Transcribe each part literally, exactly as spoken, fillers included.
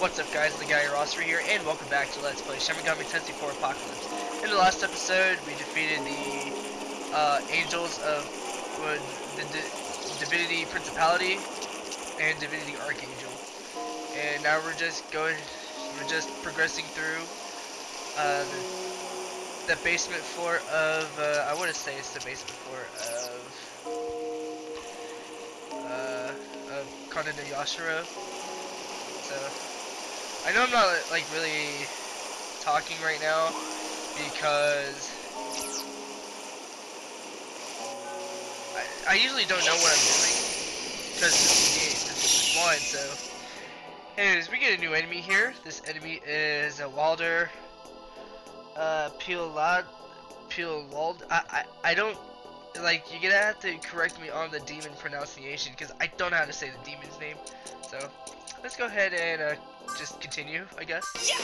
What's up, guys? Legaia Rosser here, and welcome back to Let's Play Shin Megami Tensei four Apocalypse. In the last episode, we defeated the uh, angels of uh, the D Divinity Principality and Divinity Archangel, and now we're just going, we're just progressing through uh, the, the basement floor of. Uh, I want to say it's the basement floor of uh, of Kanda no Yashiro. So, I know I'm not like really talking right now because I, I usually don't know what I'm doing because this is the game, this is just one. So, anyways, we get a new enemy here. This enemy is a Walder, uh, Pilald, Pilald. I, I I don't like. You're gonna have to correct me on the demon pronunciation because I don't know how to say the demon's name. So. Let's go ahead and uh, just continue, I guess. Yeah.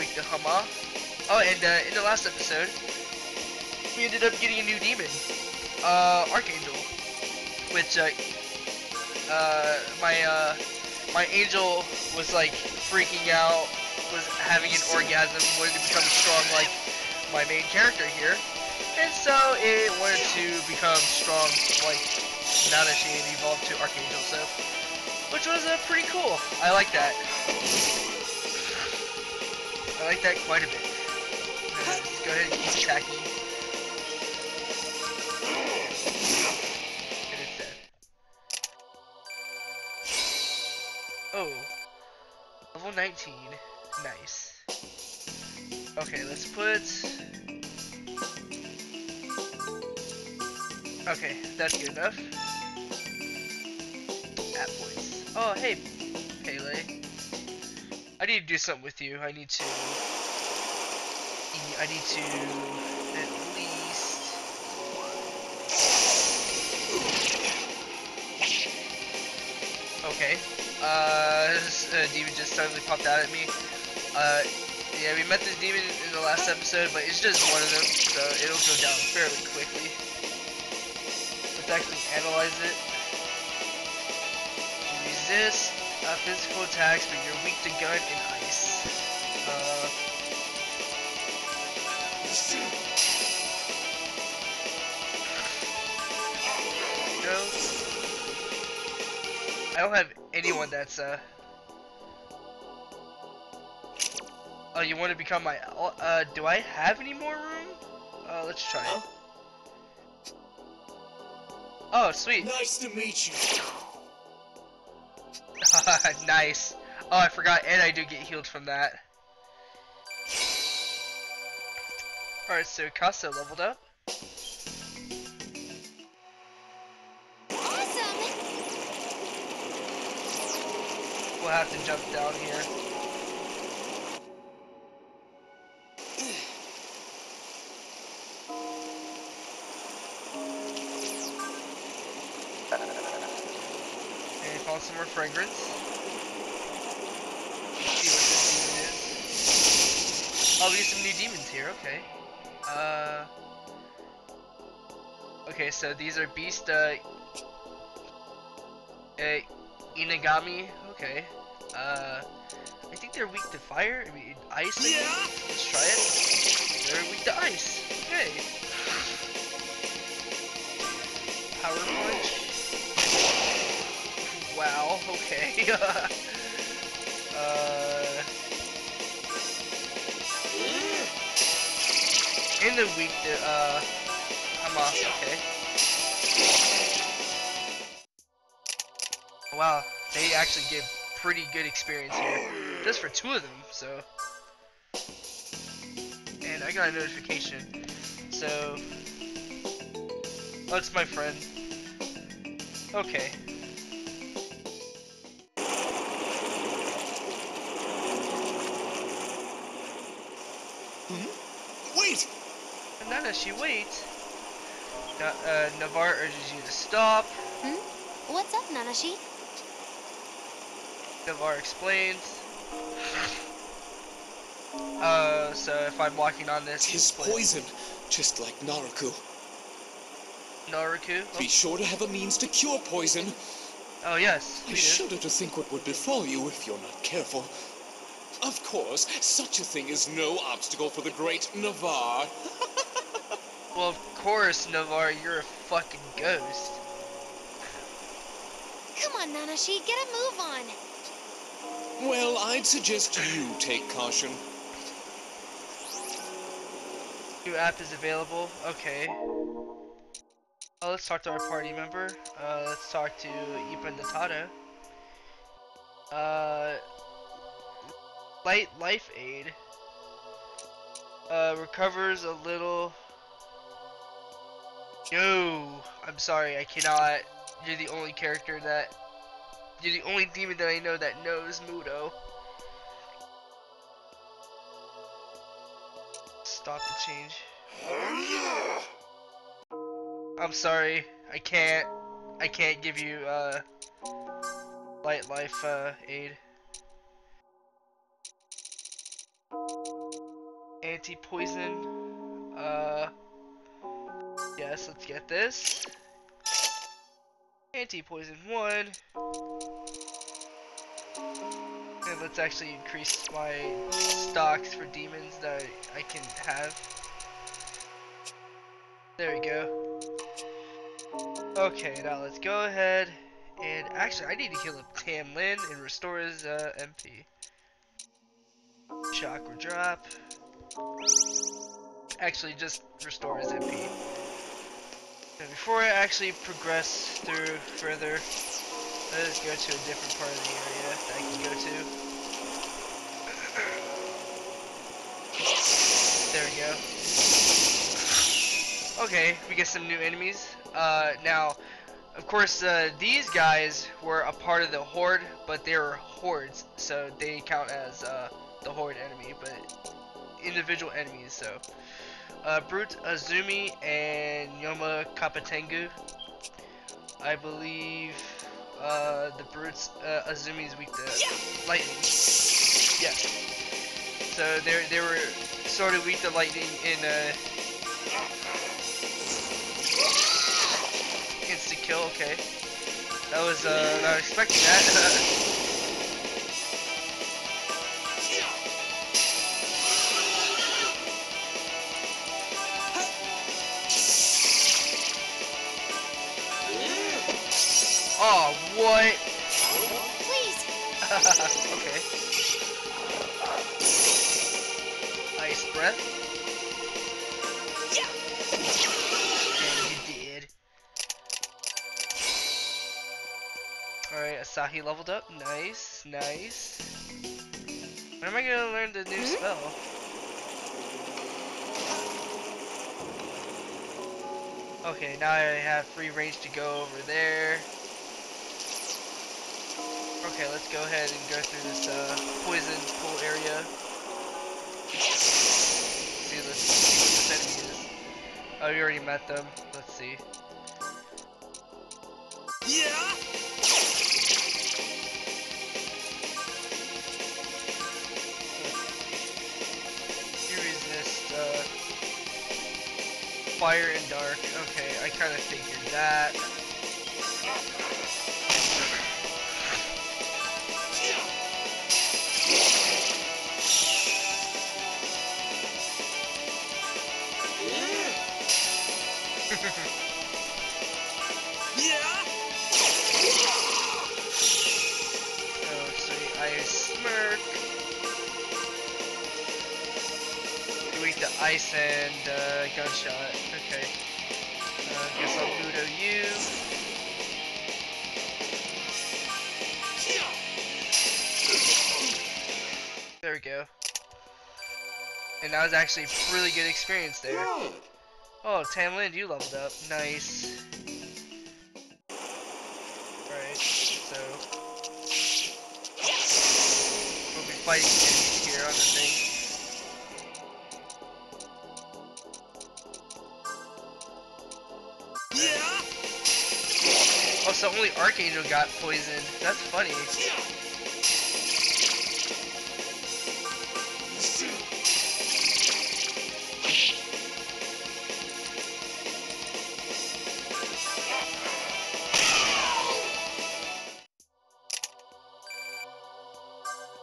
Like the Hama. Oh, and uh, in the last episode, we ended up getting a new demon, uh, Archangel, which uh, uh, my uh, my angel was like freaking out, was having an orgasm, wanted to become strong like my main character here, and so it wanted to become strong like. Nanashi and evolved to Archangel, so which was uh, pretty cool. I like that. I like that quite a bit. Let's go ahead and keep attacking. And it's dead. Oh, level nineteen. Nice. Okay, let's put. Okay, that's good enough. At points. Oh, hey, Pele. I need to do something with you. I need to. I need to at least. Okay. Uh, this uh, demon just suddenly popped out at me. Uh, yeah, we met this demon in the last episode, but it's just one of them, so it'll go down fairly quickly. Actually analyze it. You resist uh, physical attacks, but you're weak to gun and ice. Uh, no. I don't have anyone that's uh. Oh, you want to become my? Uh, do I have any more room? Uh, let's try it. Oh, sweet. Nice to meet you. Nice. Oh, I forgot, and I do get healed from that. Alright, so Casa leveled up. Awesome. We'll have to jump down here. Some more fragrance. Let's see what this demon is. Oh, we get some new demons here. Okay. Uh. Okay, so these are Beast, uh, uh Inagami. Okay. Uh, I think they're weak to fire. I mean, ice. I yeah. Let's try it. They're weak to ice. Okay. Power punch. Wow, okay. uh, in the week, the, uh, I'm off, okay. Wow, they actually give pretty good experience here. Just for two of them, so. And I got a notification. So. Oh, it's my friend. Okay. Nanashi, wait. Na uh, Navar urges you to stop. Hmm? What's up, Nanashi? Navar explains. Uh, so if I'm walking on this, it's poison, just like Naraku. Naraku? Oh. Be sure to have a means to cure poison. Oh, yes. I shudder to think what would befall you if you're not careful. Of course, such a thing is no obstacle for the great Navar. Well, of course, Navar, you're a fucking ghost. Come on, Nanashi, get a move on. Well, I'd suggest you take caution. New app is available. Okay. Oh, let's talk to our party member. Uh, let's talk to Ibra Natata. Uh, light life aid. Uh, recovers a little. No, I'm sorry, I cannot. You're the only character that. You're the only demon that I know that knows Muto. Stop the change. Oh, yeah. I'm sorry, I can't, I can't give you, uh, light life, uh, aid. Anti-poison, uh, yes, let's get this. Anti-poison one. And let's actually increase my stocks for demons that I can have. There we go. Okay, now let's go ahead and actually I need to heal up Tamlin and restore his uh, M P. Chakra drop. Actually, just restore his M P. And before I actually progress through further, let's go to a different part of the area that I can go to. There we go. Okay, we get some new enemies. Uh, now, of course, uh, these guys were a part of the Horde, but they were hordes, so they count as uh, the Horde enemy, but individual enemies. So, uh, Brute Azumi and Yoma Kapatengu. I believe uh, the Brutes uh, Azumi is weak to yeah. lightning. Yeah. So they they were sort of weak to lightning in. Uh, Insta kill, okay. That was uh not expecting that. Oh what? Please. Okay. Ice breath. Asahi leveled up. Nice, nice. When am I gonna learn the new spell? Okay, now I have free range to go over there. Okay, let's go ahead and go through this uh, poison pool area. See, let's see what this enemy is. Oh, we already met them. Let's see. Yeah. Fire and dark. Okay, I kind of figured that. Oh, sweet. Ice smirk. Weak to ice and uh, gunshot. Okay, uh, guess I'll Budo you. There we go. And that was actually a really good experience there. Oh, Tamlin, you leveled up. Nice. Alright, so we'll be fighting enemies here on the thing. Oh, so only Archangel got poisoned. That's funny.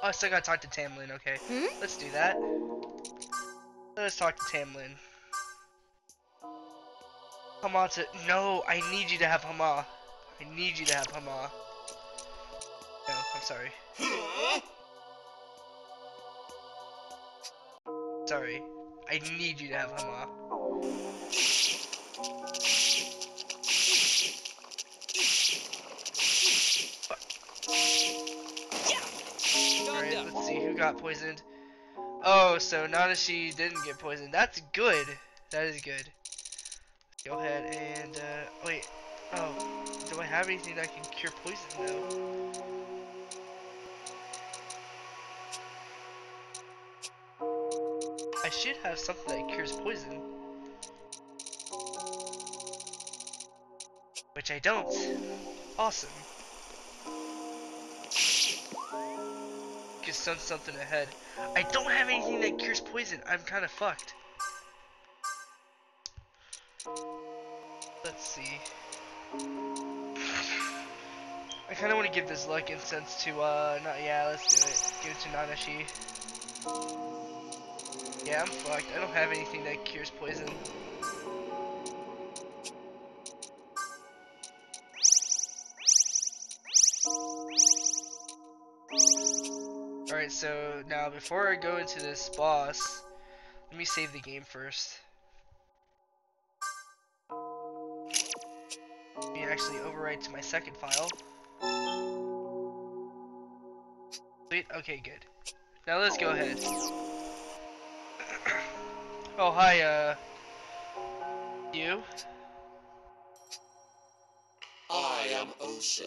I still gotta talk to Tamlin, okay. Hmm? Let's do that. Let us talk to Tamlin. Hama to- No, I need you to have Hama. I need you to have Hama. No, I'm sorry. Sorry. I need you to have Hama. Fuck. Yeah. Alright, let's see who got poisoned. Oh, so Nanashi didn't get poisoned. That's good. That is good. Go ahead and, uh, wait, oh, do I have anything that can cure poison now? I should have something that cures poison. Which I don't. Awesome. You can stun something ahead. I don't have anything that cures poison. I'm kind of fucked. Let's see. I kind of want to give this luck incense to, uh, not, yeah, let's do it. Give it to Nanashi. Yeah, I'm fucked. I don't have anything that cures poison. Alright, so now before I go into this boss, let me save the game first. Actually overwrite to my second file. Sweet, okay, good. Now let's go ahead. Oh, hi, uh... You? I am Ose.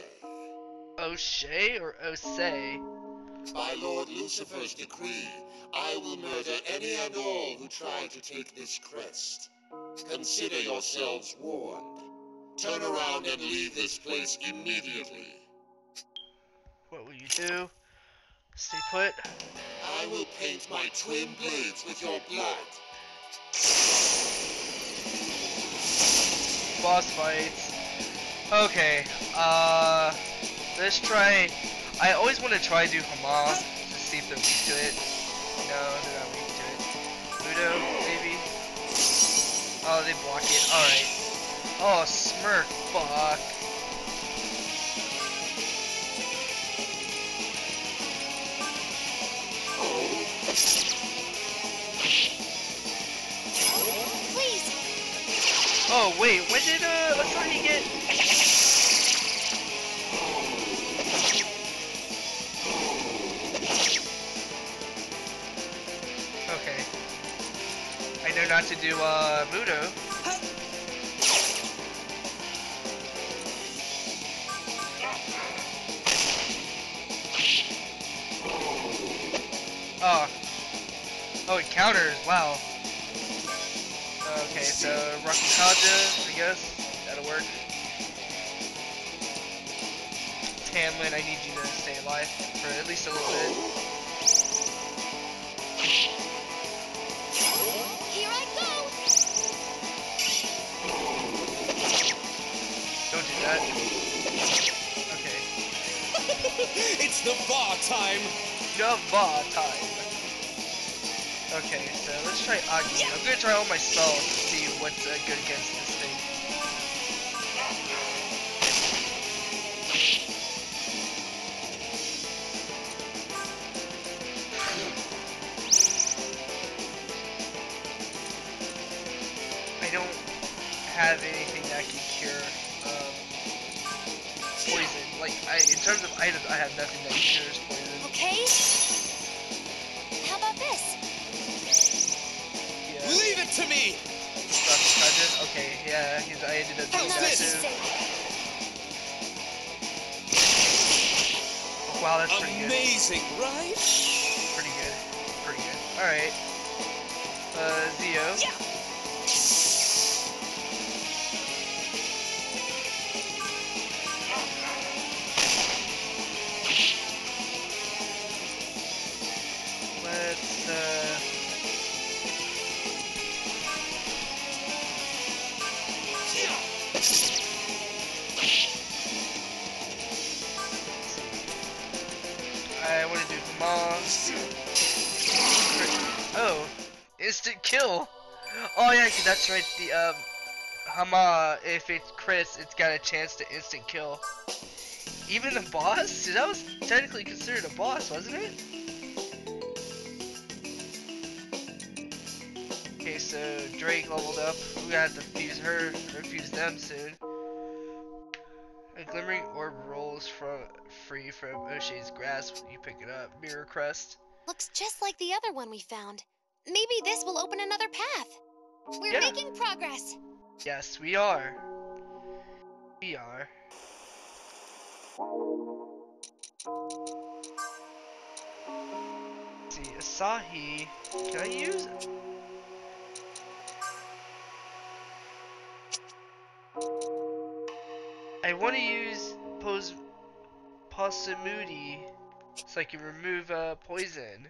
Ose or Ose? By Lord Lucifer's decree, I will murder any and all who try to take this crest. Consider yourselves warned. Turn around and leave this place immediately. What will you do? Stay put. I will paint my twin blades with your blood. Boss fights. Okay, uh, let's try. I always want to try do Hama to see if they're weak to it. No, they're not weak to it. Mudo, maybe? Oh, they block it. Alright. Oh, smirk, fuck. Oh. Please. Oh, wait, when did, uh, Asahi get? Okay. I know not to do, uh, Mudo. Oh. Oh, it counters, wow. Okay, so Rakukaja, I guess. That'll work. Tamlin, I need you to stay alive for at least a little bit. Here I go! Don't do that. Okay. It's Navar time! Navar time. Okay, so let's try Agni. I'm gonna try all my spells to see what's uh, good against this thing. I don't have anything that can cure um, poison. Like, I, in terms of items, I have nothing that cures poison. Okay. How about this? Yeah. Leave it to me. Okay, yeah, he's I ended up doing that too. Wow, that's pretty good. Amazing, right? Pretty good. Pretty good. All right. Uh, Zio. Yeah. I want to do Hama. Oh, instant kill. Oh yeah, that's right. The um, Hama, if it crits, it's got a chance to instant kill. Even the boss? That was technically considered a boss, wasn't it? Okay, so Drake leveled up. We gotta defuse her, or defuse them soon. A glimmering orb rolls from free from Ose's grasp. You pick it up. Mirror crest. Looks just like the other one we found. Maybe this will open another path. We're yeah. making progress. Yes, we are. We are. Let's see, Asahi. Can I use it? I want to use pos Possumudi so I can remove uh, poison.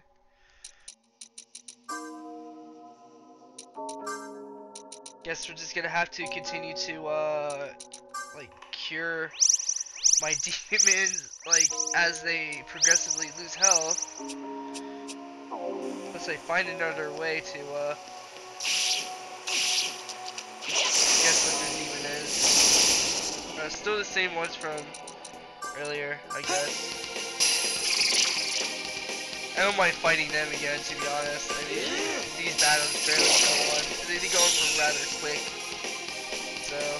Guess we're just gonna have to continue to uh, like cure my demons like as they progressively lose health. Unless I find another way to uh, guess what the demon is. Uh, still the same ones from earlier, I guess. I don't mind fighting them again, to be honest. I mean, these battles barely go on. They go on for rather quick. So.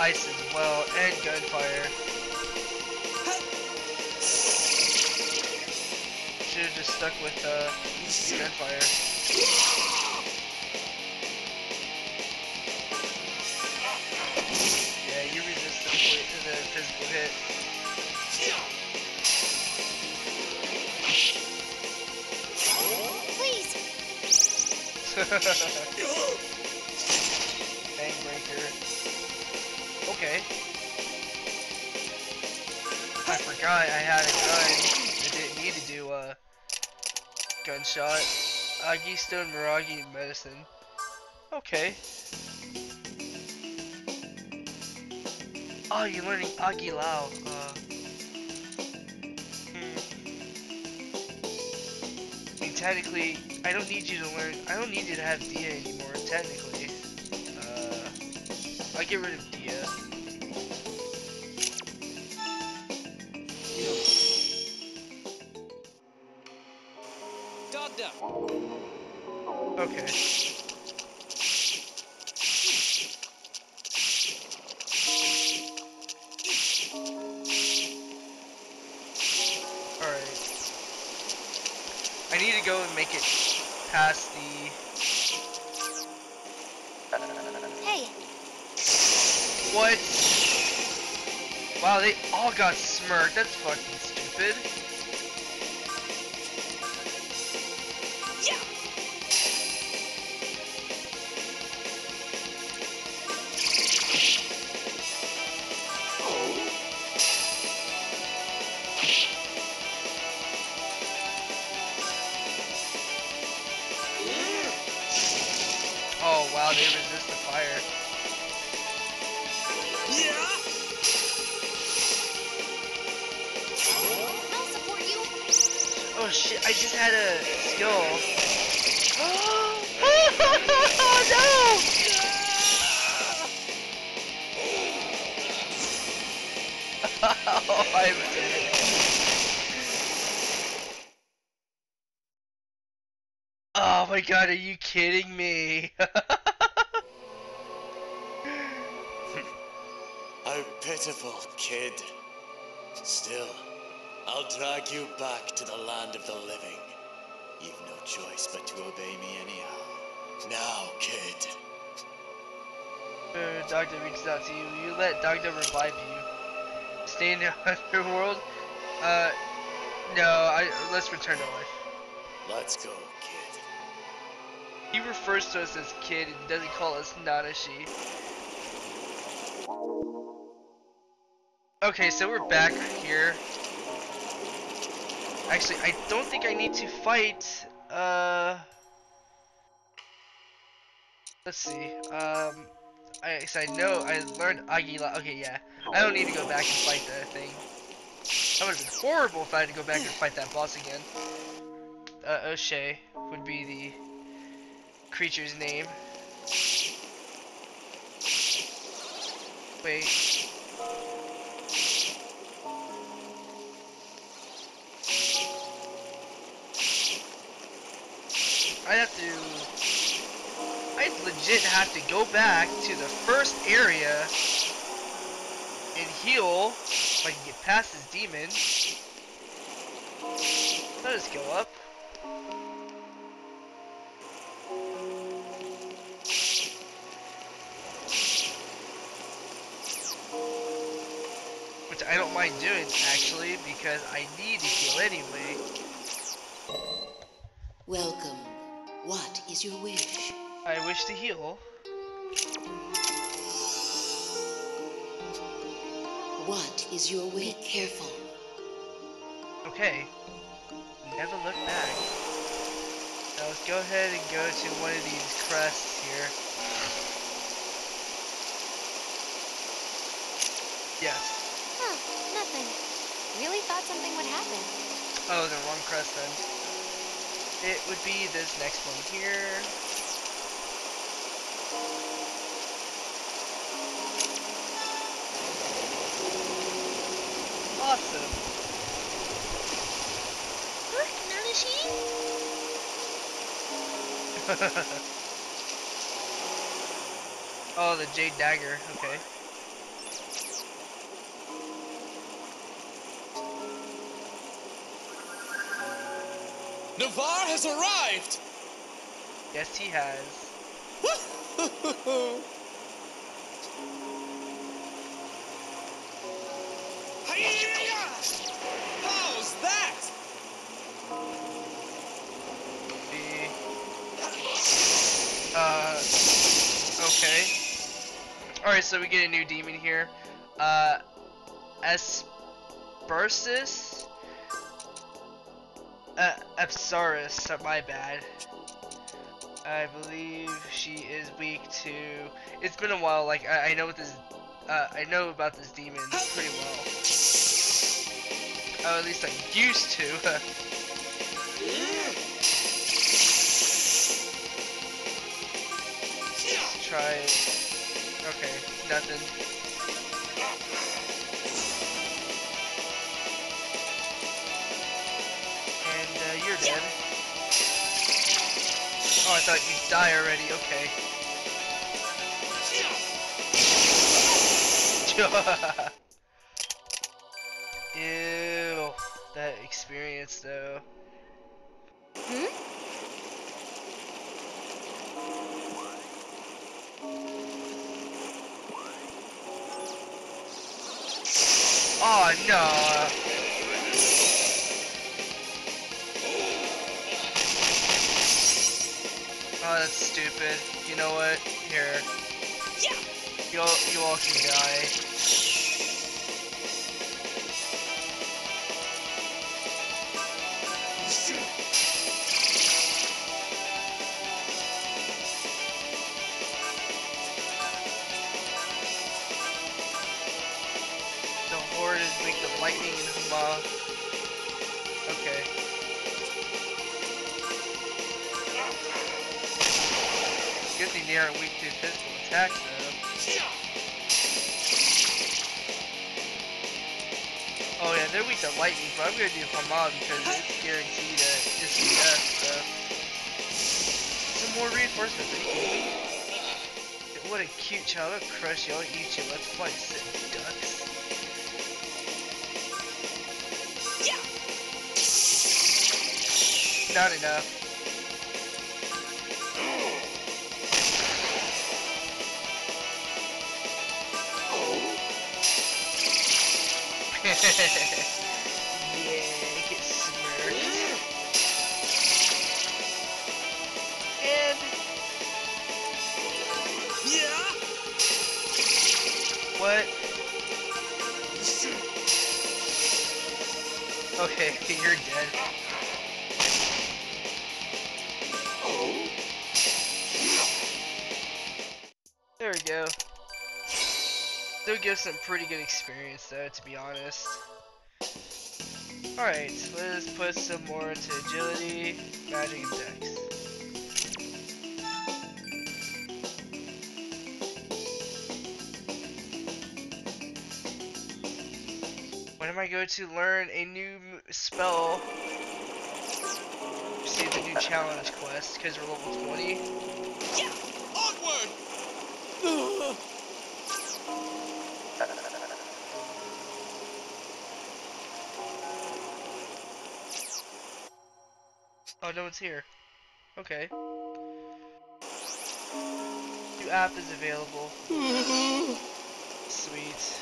Ice as well, and gunfire. Should have just stuck with uh, gunfire. Yeah, you resist the point to the physical hit. Please. Bang breaker. Okay. I forgot I had a gun. I didn't need to do a uh, gunshot. Agi, stone, Miragi, and medicine. Okay. Oh, you're learning Agi Lao. Uh, hmm. I mean, technically, I don't need you to learn. I don't need you to have Dia anymore. Technically, uh, I get rid of Dia. Okay. Alright. I need to go and make it past the... Hey! What? Wow, they all got smirked. That's fucking stupid. God, are you kidding me? I'm pitiful, kid. Still, I'll drag you back to the land of the living. You've no choice but to obey me anyhow. Now, kid. Uh, Dagda reaches out to you. You let Dagda revive you. Stay in the underworld? Uh, no, I, let's return to life. Let's go, kid. He refers to us as kid and doesn't call us Nanashi. Okay, so we're back here. Actually, I don't think I need to fight. Uh, let's see. Um, I, so I know I learned Agila. Okay, yeah. I don't need to go back and fight that thing. That would have been horrible if I had to go back and fight that boss again. Uh, Ose would be the creature's name. Wait. I'd have to... I'd legit have to go back to the first area and heal if I can get past this demon. Let us go up. Which I don't mind doing, actually, because I need to heal anyway. Welcome. What is your wish? I wish to heal. What is your wish? Be careful. Okay. Never look back. Now let's go ahead and go to one of these crests here. Yes. Huh, nothing. Really thought something would happen. Oh, the wrong crest then. It would be this next one here. Awesome. Look, Nanashi. Oh, the Jade Dagger. Okay. Navar has arrived! Yes, he has. How's that? The... Uh... Okay. Alright, so we get a new demon here. Uh... Espursis? Uh, Absorus, my bad. I believe she is weak to. It's been a while. Like I, I know what this. Uh, I know about this demon pretty well. Oh, at least I used to. Try it. Okay, nothing. Dead. Oh, I thought you'd die already, okay. Ew, that experience though. Hmm? Oh no! Oh, that's stupid. You know what? Here. Yeah. You all, you all can die. The Horde is making the lightning and Huma. Okay. Good thing they aren't weak to physical attacks though. Oh yeah, they're weak to lightning, but I'm gonna do Hama because it's guaranteed to just be death, so. Some more reinforcements, are you kidding me? What a cute child, I'll crush you, I'll eat you, let's fly sitting ducks. Yeah. Not enough. Yeah, get smirked. And... Yeah! What? Okay, you're dead. Oh. There we go. Still gives some pretty good experience though, to be honest. Alright, let's put some more into agility, magic, and dex. When am I going to learn a new spell? Receive the new challenge quest, because we're level twenty. Yeah! Onward! Oh, no one's here. Okay. New app is available. Sweet.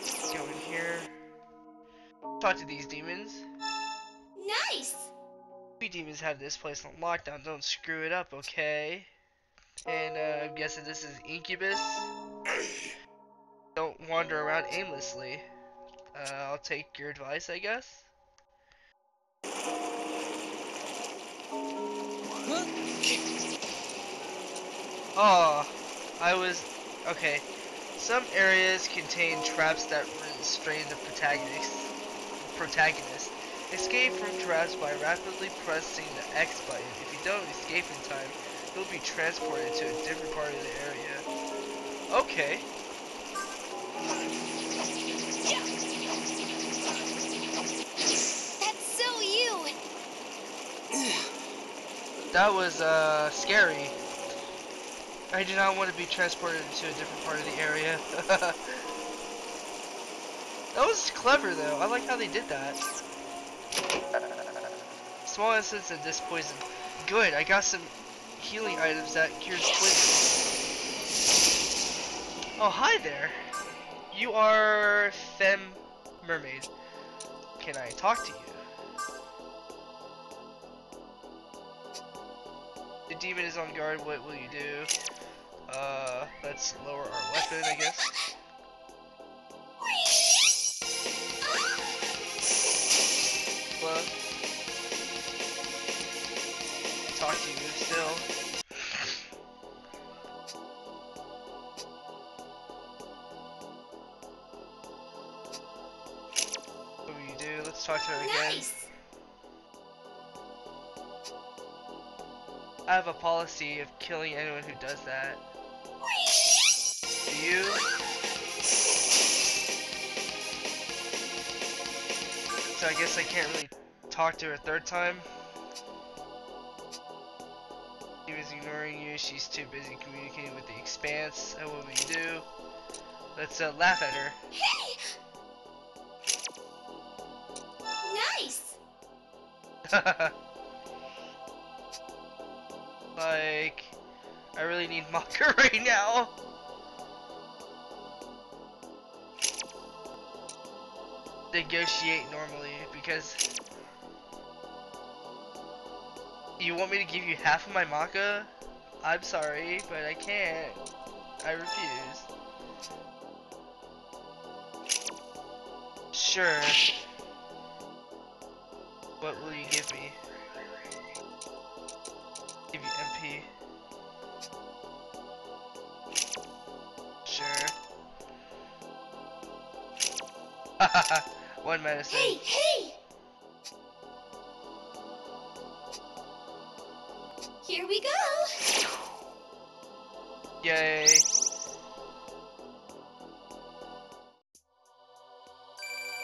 Let's go in here. Talk to these demons. Nice! We demons have this place on lockdown. Don't screw it up, okay? And uh, I'm guessing this is Incubus. Don't wander around aimlessly. Uh, I'll take your advice, I guess. Oh, I was okay. Some areas contain traps that restrain the protagonist. Protagonist escape from traps by rapidly pressing the X button. If you don't escape in time, you'll be transported to a different part of the area. Okay. That's so you. That was uh scary. I do not want to be transported to a different part of the area. That was clever though. I like how they did that. Small instance of this poison. Good, I got some healing items that cures poison. Oh, hi there. You are Femme Mermaid. Can I talk to you? The demon is on guard. What will you do? Uh, let's lower our weapon, I guess. Hello? Talk to you still. What will you do? Let's talk to her again. Nice. I have a policy of killing anyone who does that. Do you? So I guess I can't really talk to her a third time. She was ignoring you. She's too busy communicating with the expanse. Oh, what will you do? Let's uh, laugh at her. Hey! Nice. Like, I really need Macca right now. Negotiate normally, because you want me to give you half of my Macca? I'm sorry, but I can't. I refuse. Sure. What will you give me? Give you M P. Sure. One medicine. Hey, hey! Here we go! Yay!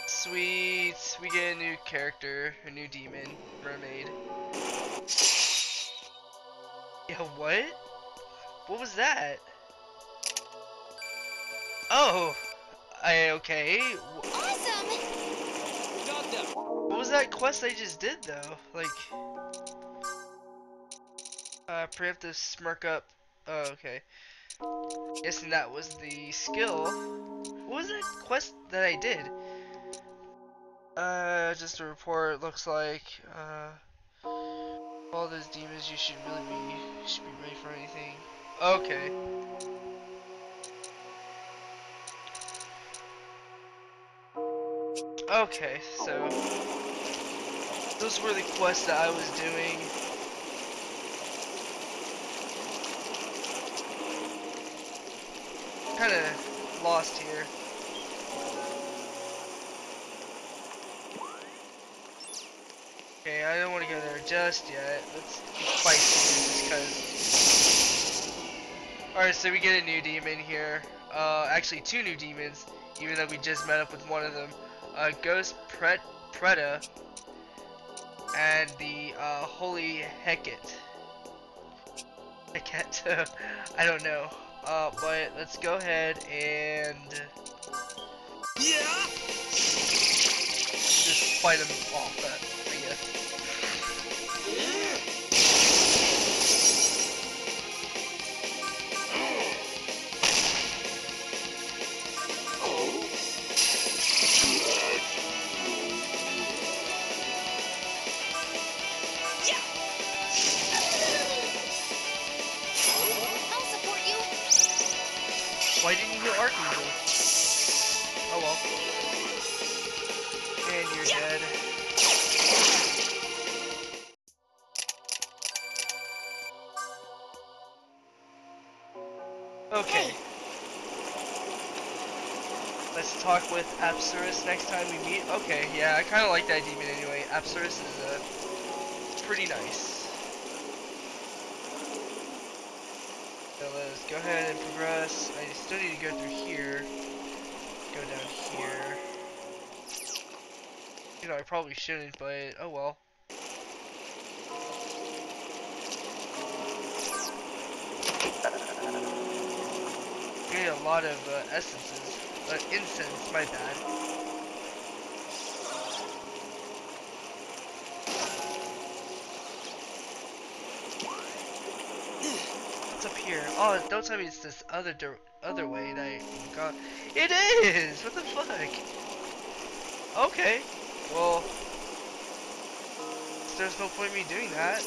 Sweet! We get a new character, a new demon, mermaid. Yeah, what? What was that? Oh! I, okay. Awesome. What was that quest I just did though? Like, uh, preemptive smirk up. Oh, okay. Yes, and that was the skill. What was that quest that I did? Uh, just a report. Looks like uh, all those demons. You should really be you should be ready for anything. Okay. Okay, so those were the quests that I was doing. Kind of lost here. Okay, I don't want to go there just yet. Let's fight through this because. Alright, so we get a new demon here. Uh, actually, two new demons, even though we just met up with one of them. Uh, Ghost Pret Pretta and the uh, Holy Hecate. Hecate, I don't know. Uh, but let's go ahead and yeah, just fight them off. That I guess. Yeah. Why didn't you heal Archangel? Oh well. And you're dead. Okay. Let's talk with Epsirus next time we meet. Okay, yeah, I kind of like that demon anyway. Epsirus is uh, pretty nice. So let's go ahead and progress. I still need to go through here. Go down here. You know, I probably shouldn't, but oh well. Getting a lot of uh, essences. Uh, incense, my bad. Up here. Oh, don't tell me it's this other other way that I got. It is. What the fuck? Okay. Well, there's no point in me doing that.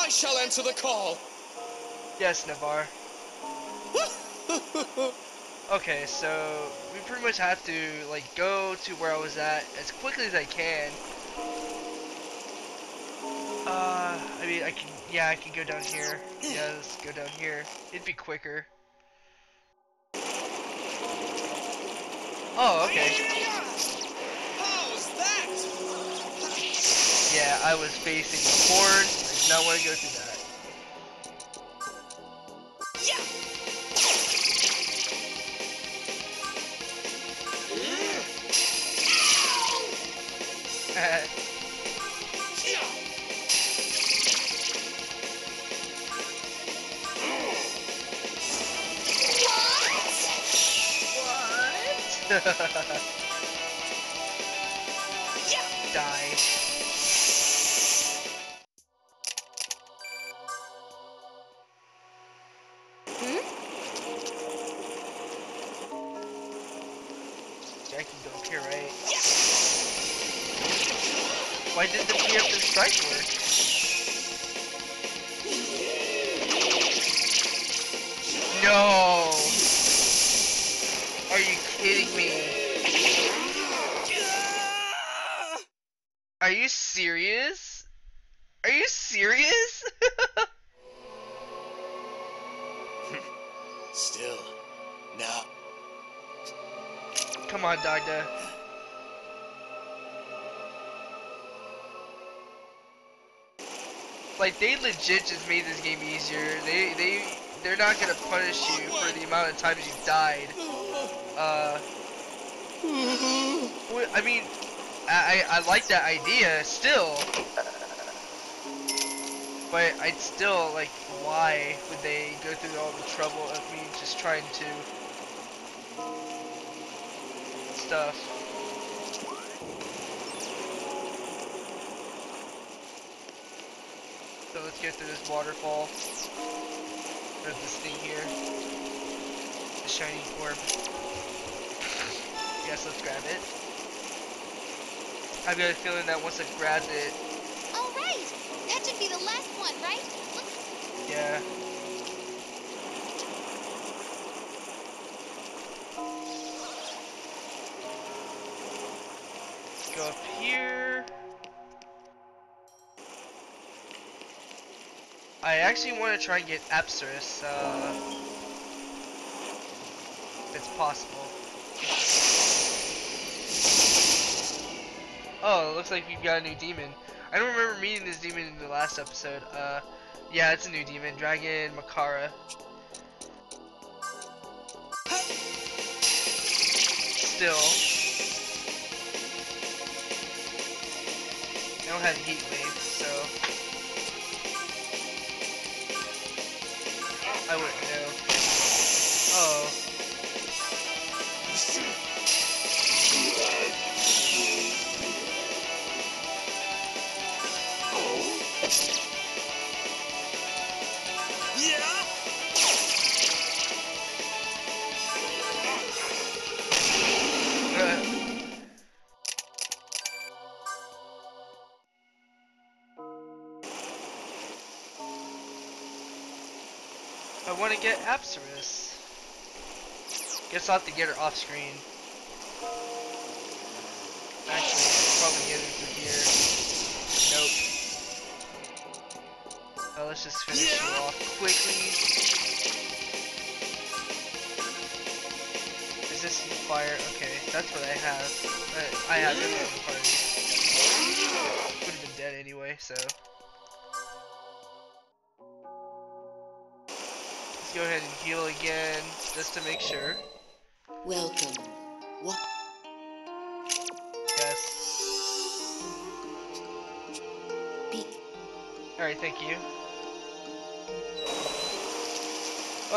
I shall answer the call. Yes, Navar. Okay, so we pretty much have to like go to where I was at as quickly as I can. Uh, I mean, I can, yeah, I can go down here. Yeah, let's go down here. It'd be quicker. Oh, okay. How's that? Yeah, I was facing the horn. I did not want to go through that. Die. Hmm? Jackie don't care, right? Yeah. Why did the P F and strike work? Serious? Are you serious? Still, no. Come on, Dagda. Like they legit just made this game easier. They they they're not gonna punish you for the amount of times you've died. Uh. I mean. I, I like that idea still, but I'd still like, why would they go through all the trouble of me just trying to stuff? So let's get through this waterfall, or this thing here, the shiny orb. Yes, let's grab it. I've got a feeling that once I've grabbed it. Alright! That should be the last one, right? Let's... Yeah. go up here. I actually want to try and get Epsirus, uh, if it's possible. Oh, it looks like we've got a new demon. I don't remember meeting this demon in the last episode. Uh, yeah, it's a new demon, Dragon Makara. Still, I don't have Heat Wave, so. I wouldn't know. Oh. Yeah. I want to get Epsirus. Guess I'll have to get her off screen. Actually, I'll probably get her through here. Nope. Oh, let's just finish yeah. her off quickly. Resisting fire. Okay, that's what I have. I, I have it in the party. Would have been dead anyway, so. Go ahead and heal again, just to make sure. Welcome. What? Yes. Alright, thank you.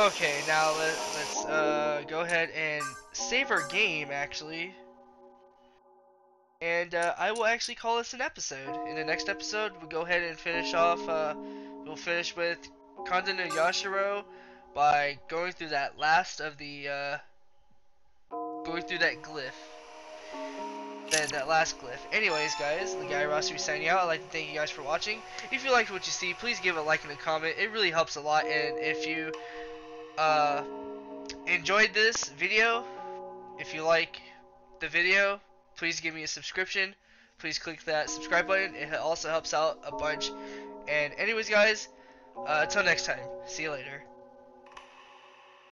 Okay, now let, let's uh, go ahead and save our game, actually. And uh, I will actually call this an episode. In the next episode, we'll go ahead and finish off, uh, we'll finish with Kanda no Yashiro, by going through that last of the, uh, going through that glyph, then that last glyph. Anyways, guys, Legaia Rosser signing out. I'd like to thank you guys for watching. If you liked what you see, please give a like and a comment. It really helps a lot, and if you, uh, enjoyed this video, if you like the video, please give me a subscription. Please click that subscribe button. It also helps out a bunch. And anyways, guys, uh, until next time, see you later.